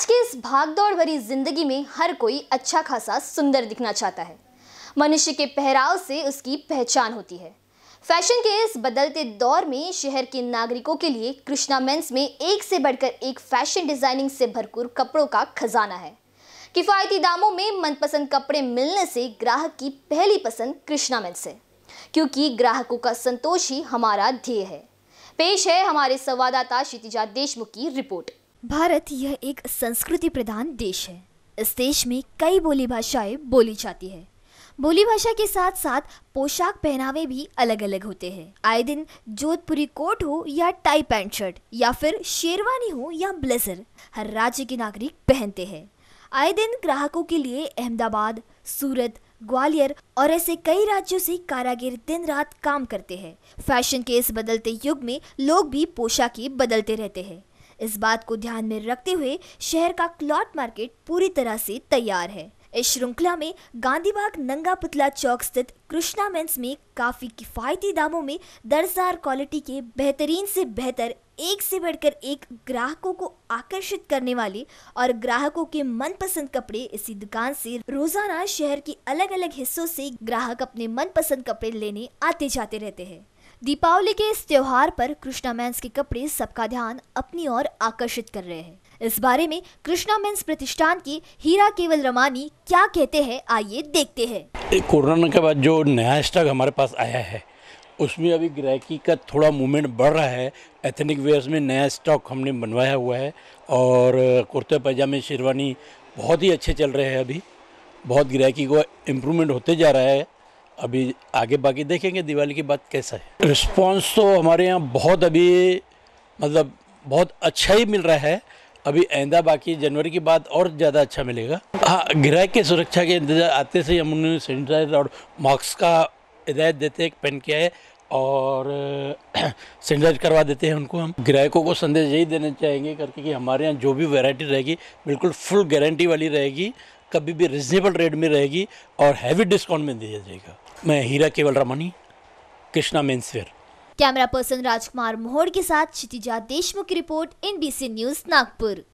आज की इस भागदौड़ भरी जिंदगी में हर कोई अच्छा खासा सुंदर दिखना चाहता है। मनुष्य के पहराव से उसकी पहचान होती है। फैशन के इस बदलते दौर में शहर के नागरिकों के लिए कृष्णा मेंस में एक से बढ़कर एक फैशन डिजाइनिंग से भरपूर कपड़ों का खजाना है। किफ़ायती दामों में मनपसंद कपड़े मिलने से ग्राहक की पहली पसंद कृष्णा मेंस है, क्योंकि ग्राहकों का संतोष ही हमारा ध्येय है। पेश है हमारे संवाददाता क्षितिजा देशमुख की रिपोर्ट। भारत यह एक संस्कृति प्रधान देश है। इस देश में कई बोली भाषाएं बोली जाती है। बोली भाषा के साथ साथ पोशाक पहनावे भी अलग अलग होते हैं। आए दिन जोधपुरी कोट हो या टाई पैंट शर्ट या फिर शेरवानी हो या ब्लेजर हर राज्य के नागरिक पहनते हैं। आए दिन ग्राहकों के लिए अहमदाबाद, सूरत, ग्वालियर और ऐसे कई राज्यों से कारागिर दिन रात काम करते हैं। फैशन के इस बदलते युग में लोग भी पोशाकें बदलते रहते हैं। इस बात को ध्यान में रखते हुए शहर का क्लॉथ मार्केट पूरी तरह से तैयार है। इस श्रृंखला में गांधीबाग नंगा पुतला चौक स्थित कृष्णा मेंस में काफी किफायती दामों में दर्जदार क्वालिटी के बेहतरीन से बेहतर एक से बढ़कर एक ग्राहकों को आकर्षित करने वाले और ग्राहकों के मनपसंद कपड़े इसी दुकान से रोजाना शहर के अलग अलग हिस्सों से ग्राहक अपने मनपसंद कपड़े लेने आते जाते रहते हैं। दीपावली के इस त्योहार पर कृष्णा मेंस के कपड़े सबका ध्यान अपनी ओर आकर्षित कर रहे हैं। इस बारे में कृष्णा मेंस प्रतिष्ठान की हीरा केवल रमानी क्या कहते हैं, आइए देखते हैं। कोरोना के बाद जो नया स्टॉक हमारे पास आया है उसमें अभी ग्राहकी का थोड़ा मूवमेंट बढ़ रहा है। एथनिक वेयर्स में नया स्टॉक हमने बनवाया हुआ है और कुर्ते पैजामे शेरवानी बहुत ही अच्छे चल रहे हैं। अभी बहुत ग्राहकी को इम्प्रूवमेंट होते जा रहा है। अभी आगे बाकी देखेंगे दिवाली के बाद कैसा है। रिस्पांस तो हमारे यहाँ बहुत अभी मतलब बहुत अच्छा ही मिल रहा है। अभी आइंदा बाकी जनवरी के बाद और ज़्यादा अच्छा मिलेगा। हाँ, ग्राहक की सुरक्षा के इंतजार आते से हम उन्हें सैनिटाइजर और मास्क का हिदायत देते हैं, पहन के आए और सैनिटाइज करवा देते हैं उनको। हम ग्राहकों को संदेश यही देना चाहेंगे करके कि हमारे यहाँ जो भी वैरायटी रहेगी बिल्कुल फुल गारंटी वाली रहेगी, कभी भी रिजनेबल रेट में रहेगी और हैवी डिस्काउंट में दिया जाएगा। मैं हीरा केवल Ramani, Krishna men's wear. Camera person Rajkumar Mohar के साथ क्षितिजा देशमुख की रिपोर्ट, एनबीसी न्यूज नागपुर।